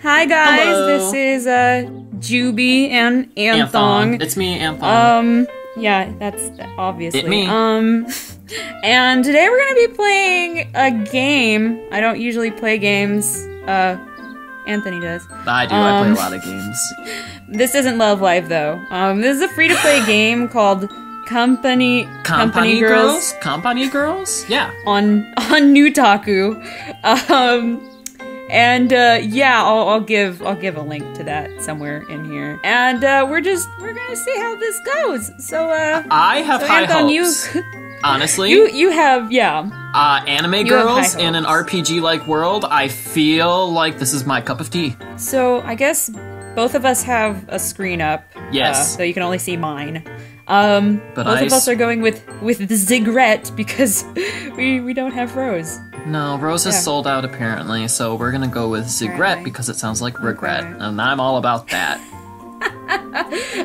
Hi guys, hello. This is Juby and Anthong. It's me, Anthong. Yeah, that's obviously it, me. And today we're gonna be playing a game. I don't usually play games. Anthony does. I do. I play a lot of games. This isn't Love Live though. This is a free-to-play game called Company Girls. Company Girls. Yeah. On Nutaku. Yeah, I'll give a link to that somewhere in here. And we're gonna see how this goes. So I have high hopes. Honestly, you have, yeah. Anime girls in an RPG-like world. I feel like this is my cup of tea. So I guess both of us have a screen up. Yes. So you can only see mine. But both of us are going with the Zigret because we don't have Rose. No, Rose has sold out apparently, so we're gonna go with Zigret because it sounds like regret, and I'm all about that.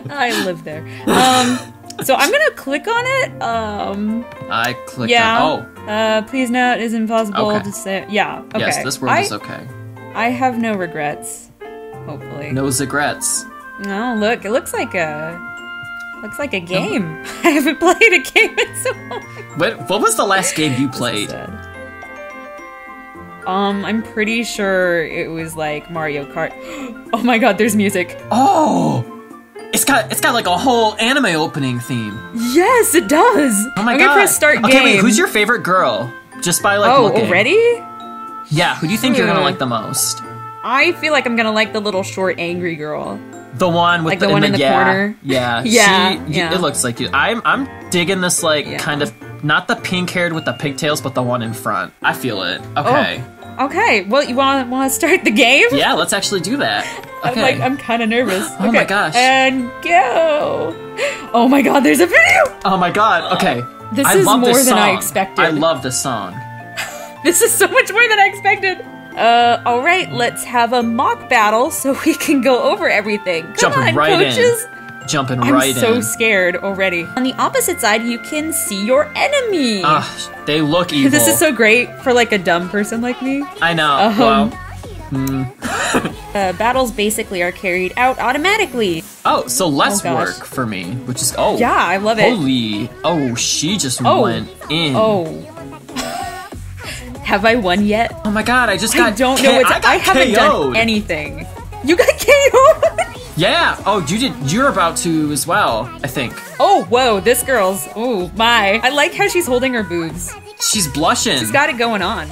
I live there. So I'm gonna click on it. I clicked on it. Oh. Please note, it is impossible to say. Yeah. Okay. Yes, this world is okay. I have no regrets. Hopefully. No Zigrets. No, look, it looks like a. Looks like a game. No. I haven't played a game in so long. What was the last game you played? I'm pretty sure it was like Mario Kart. Oh my god, there's music. Oh! It's got like a whole anime opening theme. Yes, it does. Oh my god. I'm gonna press start game. Okay, wait, who's your favorite girl? Just by like looking. Oh, already? Yeah, who do you think you're gonna like the most? I feel like I'm gonna like the little short angry girl. The one with like the one in the corner. Yeah, yeah, it looks like you. I'm digging this like kind of not the pink haired with the pigtails, but the one in front. I feel it. Okay. Oh. Okay. Well, you want to start the game? Yeah, let's actually do that. Okay. I'm kind of nervous. Oh my gosh. And go. Oh my god, there's a video. Oh my god. Okay. This is more than I expected. I love this song. This is so much more than I expected. All right, let's have a mock battle so we can go over everything. Come on, coaches. Jumping right in. I'm so scared already. On the opposite side, you can see your enemy. They look evil. This is so great for like a dumb person like me. I know. Wow. Battles basically are carried out automatically. Oh, so less work for me, which is yeah, I love it. Holy! Oh, she just went in. Oh. Have I won yet? Oh my god, I just got I haven't done anything. You got KO'd? Yeah. Oh, you did. You're about to as well, I think. Oh, whoa, this girl's. Oh, my. I like how she's holding her boobs. She's blushing. She's got it going on.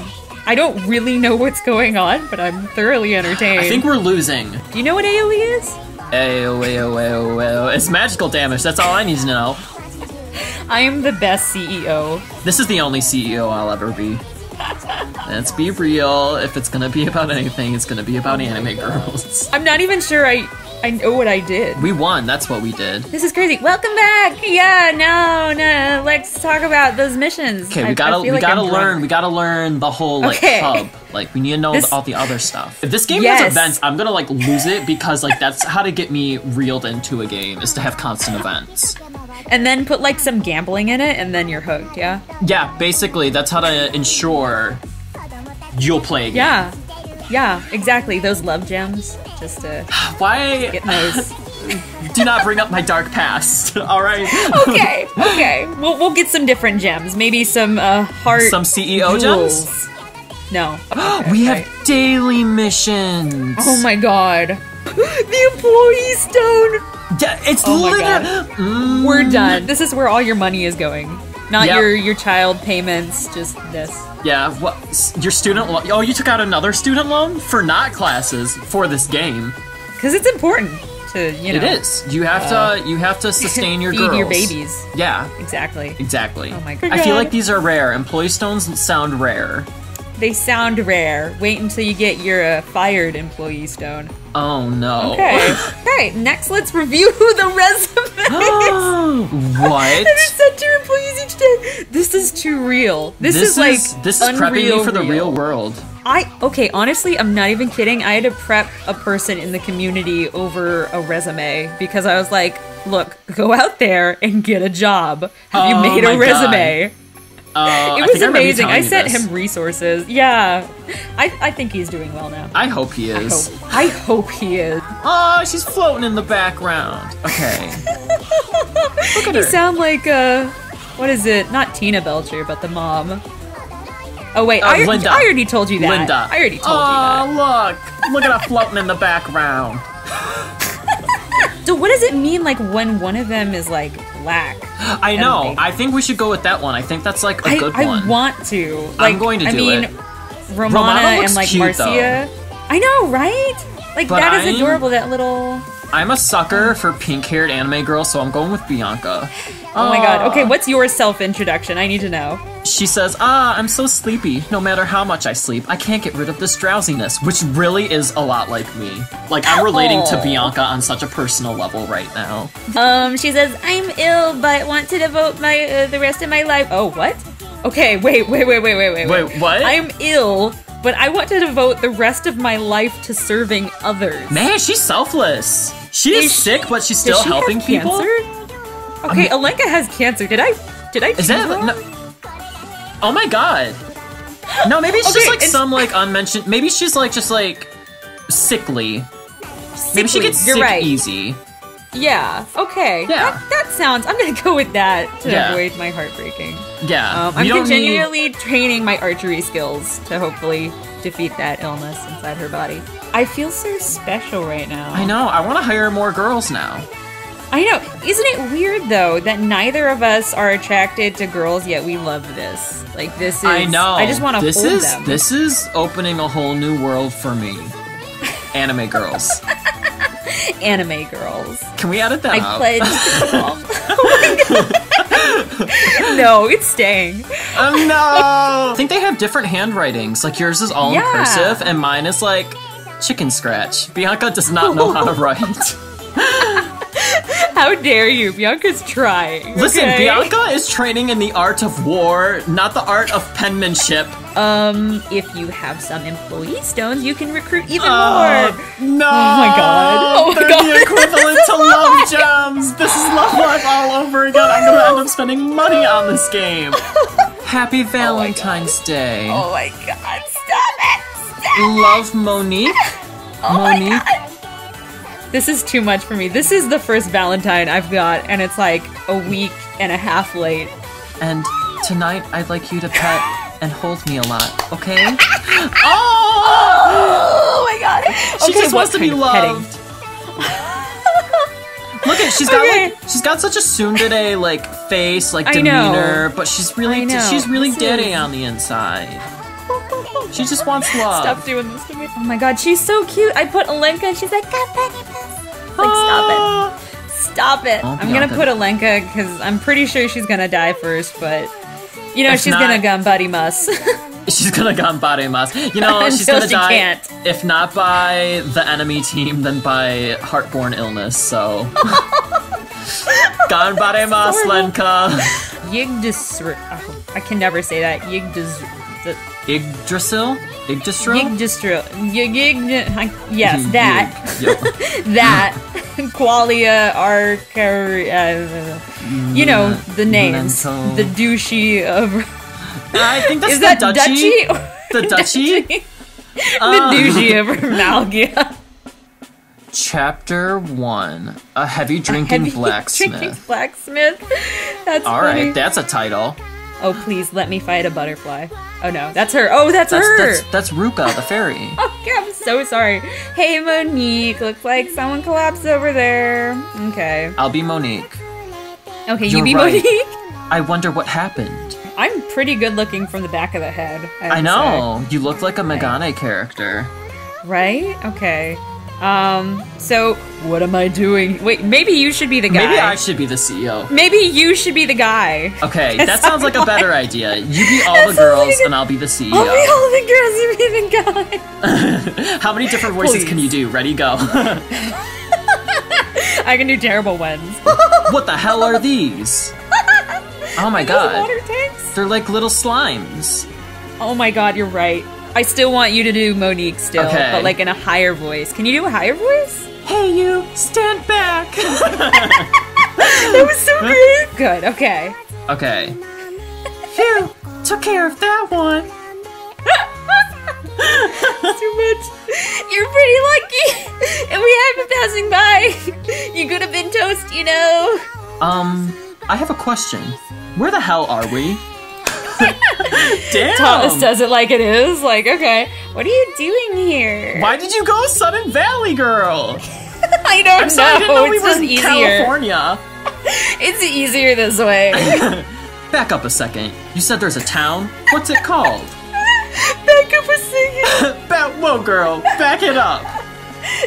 I don't really know what's going on, but I'm thoroughly entertained. I think we're losing. Do you know what AoE is? AoE. It's magical damage. That's all I need to know. I am the best CEO. This is the only CEO I'll ever be. Let's be real. If it's gonna be about anything, it's gonna be about anime girls. I'm not even sure I know what I did. We won. That's what we did. This is crazy. Welcome back. Yeah. No. Let's talk about those missions. Okay. We gotta learn the whole hub. Like we need to know all the other stuff. If this game has events, I'm gonna lose it because that's how to get me reeled into a game is to have constant events. And then put some gambling in it, and then you're hooked, yeah? Yeah, basically, that's how to ensure you'll play a game. Yeah, exactly. Those love gems, just to get those. Do not bring up my dark past, all right? Okay. We'll get some different gems. Maybe some heart... Some CEO jewels. Gems? No. Okay, we have daily missions. Oh my god. The employee stone... Yeah, it's we're done. This is where all your money is going, not your child payments. Just this. Yeah. What? Your student loan? Oh, you took out another student loan for not classes for this game. Because it's important to It is. You have to. You have to sustain your girls. Feed your babies. Yeah. Exactly. Oh my god. I feel like these are rare. Employee stones sound rare. They sound rare. Wait until you get your fired employee stone. Oh no. Okay, next let's review the resumes. What? And it's sent to your employees each day. This is too real. This is prepping me for the real world. Honestly, I'm not even kidding. I had to prep a person in the community over a resume because I was like, look, go out there and get a job. Have you made a resume? It was amazing. I sent him resources. Yeah. I think he's doing well now. I hope he is. I hope he is. Oh, she's floating in the background. Okay. Look at her. You sound like, what is it? Not Tina Belcher, but the mom. Oh, wait. I already told you that. Linda. I already told you that. Oh, look. Look at her floating in the background. So what does it mean, like, when one of them is, like, black? I know. Like, I think we should go with that one. I think that's, like, a good one. I want to. Like, I'm going to do it. Romana and, like, cute, Marcia. Though. I know, right? Like, but that is adorable, that little... I'm a sucker for pink-haired anime girls, so I'm going with Bianca. Oh, my God. Okay, what's your self-introduction? I need to know. She says, I'm so sleepy. No matter how much I sleep, I can't get rid of this drowsiness, which really is a lot like me. Like, I'm relating to Bianca on such a personal level right now. She says, I'm ill, but want to devote my the rest of my life. Oh, what? Okay, wait. Wait, what? I'm ill, but I want to devote the rest of my life to serving others. Man, she's selfless. She is sick, but she's still helping people. Okay, Alenka has cancer. Did I? Is that no? Oh my God! No, maybe it's just like some like unmentioned. Maybe she's like just like sickly. Maybe she gets sick easy. Yeah. Okay. Yeah. That sounds. I'm gonna go with that to avoid my heartbreaking. Yeah. I'm continually training my archery skills to hopefully defeat that illness inside her body. I feel so special right now. I know. I want to hire more girls now. I know. Isn't it weird, though, that neither of us are attracted to girls, yet we love this? Like, this is... I know. I just want to hold them. This is opening a whole new world for me. Anime girls. Anime girls. Can we edit that out? I pledge to the No, it's staying. Oh, no. I think they have different handwritings. Like, yours is all in cursive, and mine is, like, chicken scratch. Bianca does not know how to write. How dare you? Bianca's trying. Okay? Listen, Bianca is training in the art of war, not the art of penmanship. If you have some employee stones, you can recruit even more. No! Oh my God. Oh my They're God. The equivalent to love gems. This is Love Live all over again. I'm gonna end up spending money on this game. Happy Valentine's Day. Oh my God! Stop it! Stop Love Monique. Oh Monique. My God. This is too much for me. This is the first Valentine I've got, and it's like a week and a half late. And tonight, I'd like you to pet and hold me a lot, okay? Oh! Oh my God! She just wants to be loved. Look at she's got like she's got such a tsundere like face, like demeanor, but she's really daddy on the inside. She just wants love. Stop doing this to me. Oh my God, she's so cute. I put Alenka and she's like, like, stop it. Stop it. I'm going to put Alenka because I'm pretty sure she's going to die first, but, you know, she's going to ganbarimasu. She's going to ganbarimasu. You know, she's going to die, can't. If not by the enemy team, then by heartborne illness, so. Ganbarimasu, Lenka. Yggdrasil. Oh, I can never say that. Yggdrasil. Yggdrasil? Yggdrasil? Yggdrasil. Yes, that. That. Qualia, Arcadia. You know, the names. The douchey of... I think that's the duchy. The duchy? The douchey of Armalgia. Chapter 1. A Heavy Drinking Blacksmith. Drinking Blacksmith. That's Alright, that's a title. Oh, please, let me fight a butterfly. Oh, no, that's her. Oh, that's her. That's Ruka, the fairy. Okay, I'm so sorry. Hey, Monique, looks like someone collapsed over there. Okay. I'll be Monique. Okay, you be right. Monique? I wonder what happened. I'm pretty good looking from the back of the head. I know. Say. You look like a Megane character. Right? Okay. So what am I doing? Wait, maybe you should be the guy. Maybe I should be the CEO. Maybe you should be the guy. Okay, that sounds like a better idea. You be all the girls and I'll be the CEO. I'll be all the girls, you be the guy. How many different voices can you do? Ready, go. I can do terrible ones. What the hell are these? Oh my God. Water tanks? They're like little slimes. Oh my God, you're right. I still want you to do Monique still, but like in a higher voice. Can you do a higher voice? Hey, you, stand back. That was so great. Good, okay. Okay. Phew, Took care of that one. Too much. You're pretty lucky. If we had been passing by, you could have been toast, you know. I have a question. Where the hell are we? Damn. Thomas says it like it is. Like, okay, what are you doing here? Why did you go Sudden Valley, girl? I don't know. Sorry, I didn't know we were in California. It's easier this way. Back up a second. You said there's a town? What's it called? Back up a second. Whoa, girl. Back it up.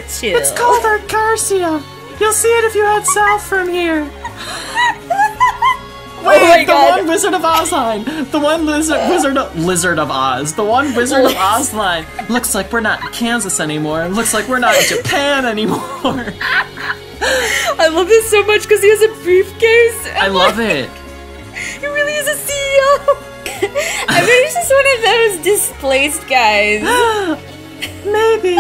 Chill. It's called Arcadia. You'll see it if you head south from here. Wait, oh my God. One Wizard of Oz line. The one Wizard of Oz line. Looks like we're not in Kansas anymore. Looks like we're not in Japan anymore. I love this so much because he has a briefcase. I love it. He really is a CEO. I bet he's just one of those displaced guys. Maybe.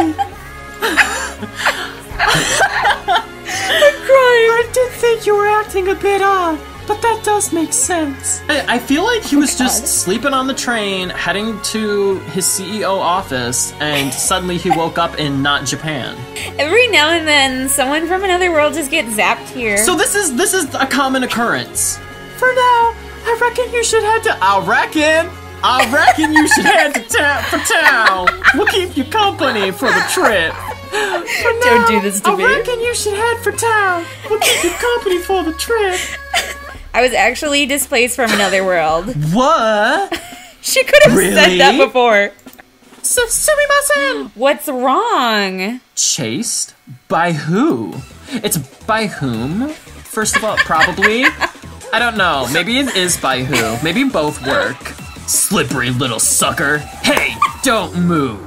I'm crying. I did think you were acting a bit odd. But that does make sense. I feel like he was just sleeping on the train, heading to his CEO office, and suddenly he woke up in not Japan. Every now and then, someone from another world just gets zapped here. So this is a common occurrence. For now, I reckon you should head to... I reckon you should head to town. We'll keep you company for the trip. For now, don't do this to me. I reckon you should head for town. We'll keep you company for the trip. I was actually displaced from another world. What? She could have said that before. Sumimasen! What's wrong? Chased? By who? It's by whom? First of all, probably. I don't know. Maybe it is by who. Maybe both work. Slippery little sucker. Hey, don't move.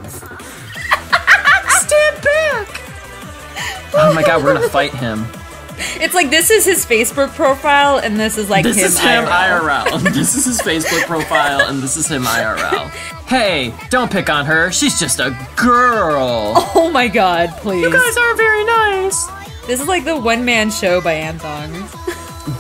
Stand back. Oh my God, we're gonna fight him. It's like, this is his Facebook profile, and this is like his IRL. This is him IRL. This is his Facebook profile, and this is him IRL. Hey, don't pick on her. She's just a girl. Oh my God, please. You guys are very nice. This is like the one-man show by Anthong.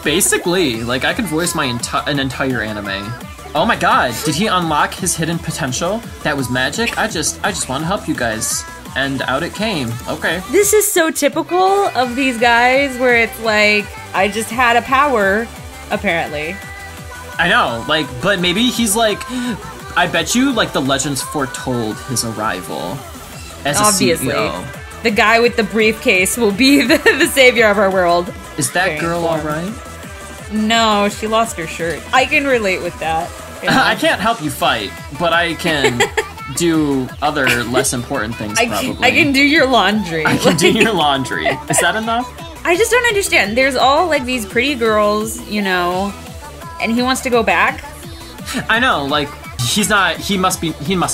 Basically, like, I could voice my entire anime. Oh my God, did he unlock his hidden potential? That was magic? I just want to help you guys. And out it came. Okay. This is so typical of these guys where it's like, I just had a power, apparently. I know, like, but maybe he's like, I bet you, like, the legends foretold his arrival as a CEO. The guy with the briefcase will be the savior of our world. Is that girl all right? No, she lost her shirt. I can relate with that. You know? I can't help you fight, but I can... do other less important things, probably. I can do your laundry. I can do your laundry. Is that enough? I just don't understand. There's all, like, these pretty girls, you know, and he wants to go back? I know, like, he must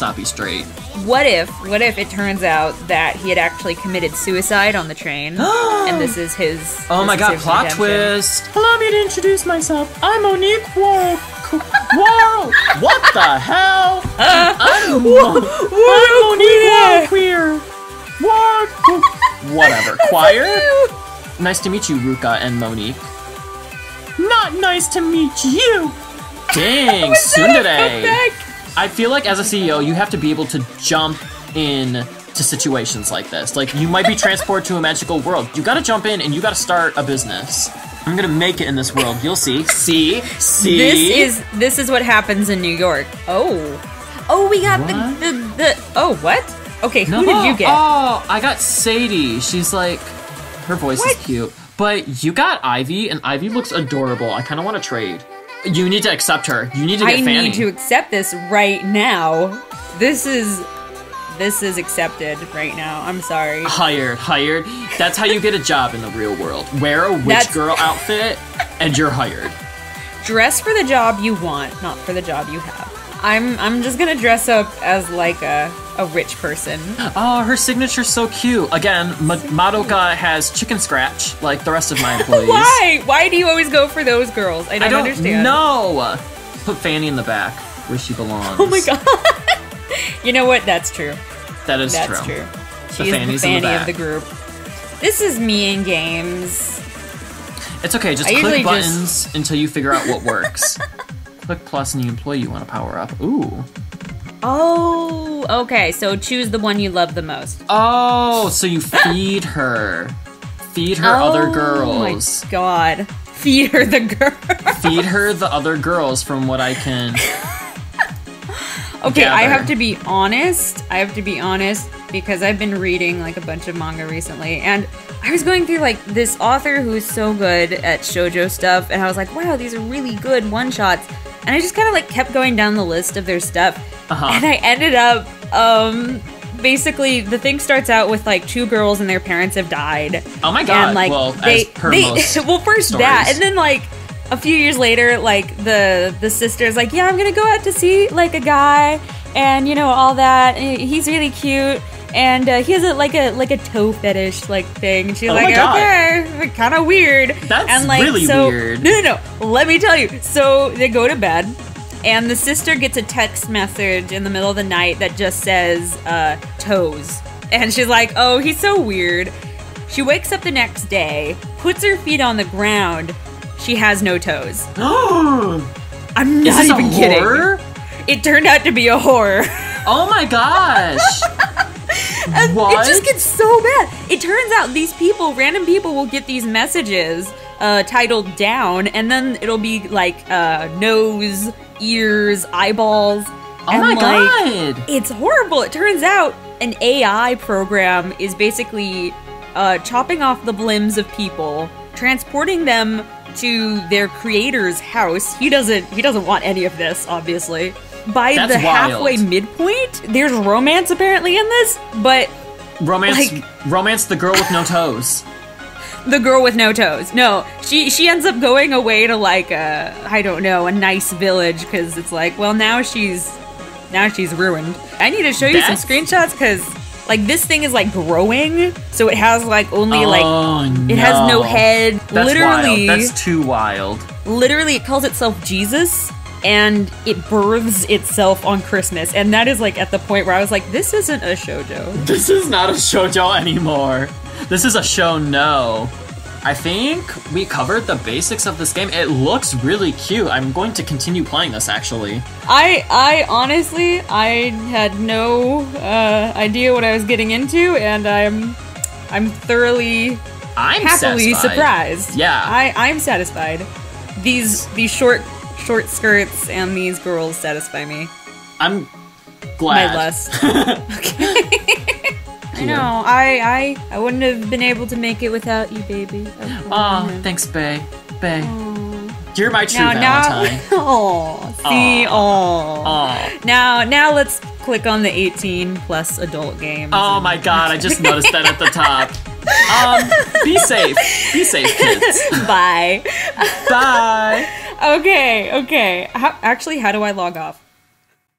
not be straight. What if it turns out that he had actually committed suicide on the train, and this is his... Oh my God, plot twist! Allow me to introduce myself. I'm Monique. Whoa! What the hell? I'm Monique Queer. Whatever. Choir? Nice to meet you, Ruka and Monique. Not nice to meet you. Dang, tsundere. I feel like as a CEO, you have to be able to jump in to situations like this. Like, you might be transported to a magical world. You gotta jump in and you gotta start a business. I'm gonna make it in this world. You'll see. See. This is what happens in New York. Oh, we got what? Okay, who did you get? Oh, I got Sadie. She's like, her voice is cute. But you got Ivy, and Ivy looks adorable. I kind of want to trade. You need to accept her. You need to get Fanny. I need to accept this right now. This is accepted right now. I'm sorry. Hired. That's how you get a job in the real world. Wear a witch girl outfit and you're hired. Dress for the job you want, not for the job you have. I'm just gonna dress up as like a rich person. Oh, her signature's so cute. Again, Madoka has chicken scratch like the rest of my employees. Why? Why do you always go for those girls? I don't understand. No. Put Fanny in the back where she belongs. Oh my God. You know what? That's true. That's true. She's the Fanny of the group. This is me in games. It's okay. Just click buttons until you figure out what works. Click plus and you employ you want to power up. Ooh. Oh, okay. So choose the one you love the most. Oh, so you feed her. Feed her other girls. Oh my god. Feed her the girls. Feed her the other girls from what I can. Okay, gather. I have to be honest. I have to be honest because I've been reading like a bunch of manga recently, and I was going through like this author who is so good at shoujo stuff, and I was like, wow, these are really good one-shots. And I just kind of like kept going down the list of their stuff, and I ended up basically the thing starts out with like two girls and their parents have died. Oh my god! And, like, well, they, as per most well first stories. That, and then like. A few years later, like, the sister's like, yeah, I'm gonna go out to see, like, a guy, and, you know, all that, and he's really cute, and he has, a toe fetish, like, thing, and she's like, okay, kind of weird. That's and, like, really so, weird. No, let me tell you. So, they go to bed, and the sister gets a text message in the middle of the night that just says, toes, and she's like, oh, he's so weird. She wakes up the next day, puts her feet on the ground. She has no toes. I'm not even kidding. It turned out to be a horror. Oh my gosh. What? It just gets so bad. It turns out these people, random people, will get these messages titled down, and then it'll be like nose, ears, eyeballs. Oh my god. It's horrible. It turns out an AI program is basically chopping off the limbs of people, transporting them to their creator's house. He doesn't want any of this, obviously. By the halfway midpoint, there's romance apparently in this, but romance the girl with no toes. The girl with no toes. No, she ends up going away to like a I don't know, a nice village because it's like, well, now she's ruined. I need to show you some screenshots because like this thing is like growing, so it has like only it has no head. That's literally wild. That's too wild. Literally, it calls itself Jesus, and it births itself on Christmas, and that is like at the point where I was like, this isn't a shoujo. This is not a shoujo anymore. This is a shouno. I think we covered the basics of this game. It looks really cute. I'm going to continue playing this, actually. I honestly, I had no idea what I was getting into, and I'm thoroughly, happily surprised. Yeah, I'm satisfied. These short skirts and these girls satisfy me. I'm glad. My lust. Okay. I know. I wouldn't have been able to make it without you, baby. Oh, thanks, Bae. Bae. Aww. You're my true Valentine. Oh, see, oh. Now let's click on the 18+ adult game. Oh my god, I just noticed that at the top. Be safe. Be safe, kids. Bye. Bye. Okay. How do I log off?